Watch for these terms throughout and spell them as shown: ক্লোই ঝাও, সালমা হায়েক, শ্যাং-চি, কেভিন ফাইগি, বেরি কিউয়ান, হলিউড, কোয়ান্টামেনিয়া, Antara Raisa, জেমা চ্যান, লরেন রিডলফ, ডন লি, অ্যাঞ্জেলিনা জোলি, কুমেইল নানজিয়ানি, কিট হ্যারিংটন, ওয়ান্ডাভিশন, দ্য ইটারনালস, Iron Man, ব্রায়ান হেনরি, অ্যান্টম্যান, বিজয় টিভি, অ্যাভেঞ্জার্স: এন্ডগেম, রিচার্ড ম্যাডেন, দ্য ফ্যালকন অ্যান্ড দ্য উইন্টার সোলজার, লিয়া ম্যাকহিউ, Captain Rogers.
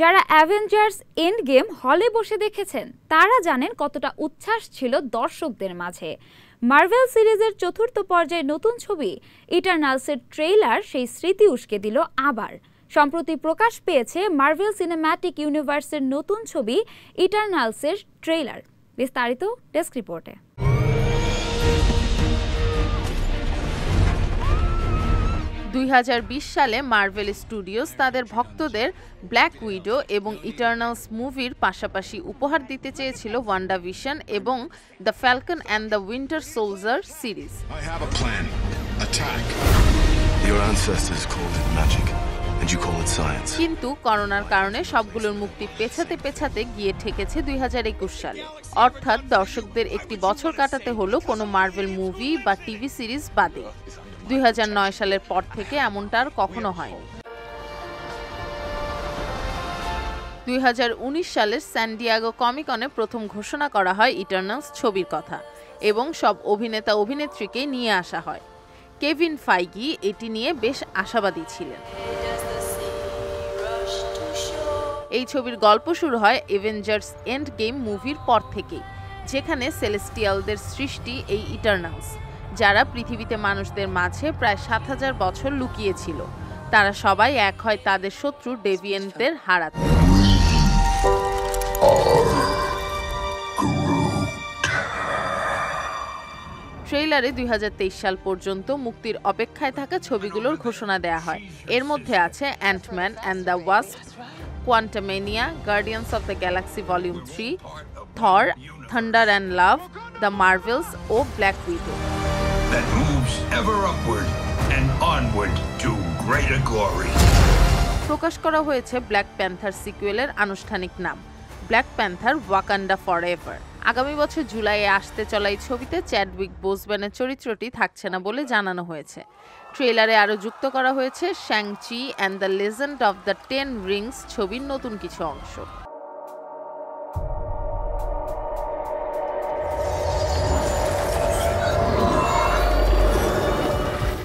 যারা অ্যাভেঞ্জার্স and game হলে বসে দেখেছেন তারা জানেন কতটা উচ্ছ্বাস ছিল দর্শকদের মাঝে। মার্ভেল সিরিজের চতুর্থ পর্যায়ে নতুন ছবি ইটারনালসের ট্রেইলার সেই স্মৃতি উস্কে দিল আবার। সম্প্রতি প্রকাশ পেয়েছে মার্ভেল সিনেম্যাটিক ইউনিভার্সের নতুন ছবি ইটারনালসের ট্রেইলার। বিস্তারিত ডেস্ক রিপোর্টে। দুই সালে মার্ভেল স্টুডিওস তাদের ভক্তদের ব্ল্যাক উইডো এবং ইটারনালস মুভির পাশাপাশি উপহার দিতে চেয়েছিল ওয়ান্ডাভিশন এবং দ্য ফ্যালকন অ্যান্ড দ্য উইন্টার সোলজার series. কিন্তু করোনার কারণে সবগুলোর মুক্তি পেছাতে পেছাতে গিয়ে ঠেকেছে ২০২১ সালে। অর্থাৎ দর্শকদের একটি বছর কাটাতে হলো কোনো মার্ভেল মুভি বা টিভি সিরিজ বাদে। ২০০৯ সালের পর থেকে এমনটা আর কখনো হয়নি। ২০১৯ সালের সান ডিয়েগো কমিক-কনে প্রথম ঘোষণা করা হয় ইটারনালস ছবির কথা এবং সব অভিনেতা অভিনেত্রীকে নিয়ে আসা হয়। কেভিন ফাইগি এটি নিয়ে বেশ আশাবাদী ছিলেন। এই ছবির গল্প শুরু হয় অ্যাভেঞ্জার্স এন্ড গেম মুভির পর থেকেই, যেখানে সেলেস্টিয়ালদের সৃষ্টি এই ইটারনালস, যারা পৃথিবীতে মানুষদের মাঝে প্রায় ৭,০০০ বছর লুকিয়েছিল। তারা সবাই এক হয় তাদের শত্রু ডেভিয়েন্টদের হারাতে। ট্রেইলারে ২০২৩ সাল পর্যন্ত মুক্তির অপেক্ষায় থাকা ছবিগুলোর ঘোষণা দেয়া হয়। এর মধ্যে আছে অ্যান্টম্যান and the Wasp, কোয়ান্টামেনিয়া, Guardians of the Galaxy vol. 3, Thor, Thunder and Love, the Marvels ও Black Widow. That moves ever upward and onward to greater glory. প্রকাশ করা হয়েছে ব্ল্যাক প্যান্থার সিকুয়েলের আনুষ্ঠানিক নাম ব্ল্যাক প্যান্থার ওয়াকান্ডা ফরএভার। আগামী বছর জুলাইয়ে আসতে চলা এই ছবিতে চ্যাডউইক বোসম্যানের চরিত্রটি থাকছে না বলে জানানো হয়েছে। ট্রেলারে আরও যুক্ত করা হয়েছে শ্যাং-চি and the Legend of the 10 Rings ছবির নতুন কিছু অংশ।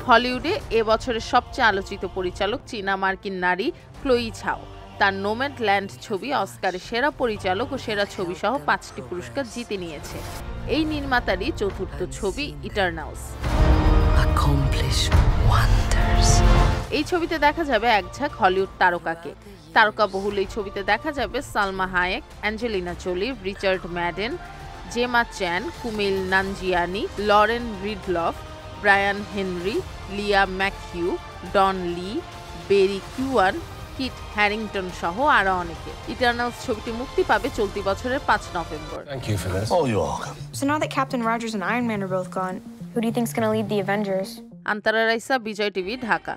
হলিউডে এবছরের সবচেয়ে আলোচিত পরিচালক চীনা মার্কিন নারী ক্লোই ঝাও। তার নোম্যাড ল্যান্ড ছবি অস্কারে সেরা পরিচালক ও সেরা ছবি সহ 5টি পুরস্কার জিতে নিয়েছে। এই নির্মাতারই চতুর্থ ছবি ইটারনালস। এই ছবিতে দেখা যাবে একঝাঁক হলিউড তারকাকে। তারকাবহুল এই ছবিতে দেখা যাবে সালমা হায়েক, অ্যাঞ্জেলিনা জোলি, রিচার্ড ম্যাডেন, জেমা চ্যান, কুমেইল নানজিয়ানি, লরেন রিডলফ, ব্রায়ান হেনরি, লিয়া ম্যাকহিউ, ডন লি, বেরি কিউয়ান, কিট হ্যারিংটন সহ আরও অনেকে। ইটারনালস ছবিটি মুক্তি পাবে চলতি বছরের 5 November. So now that Captain Rogers and Iron Man are both gone, who do you think's going to lead the Avengers? Antara Raisa, বিজয় টিভি, Dhaka.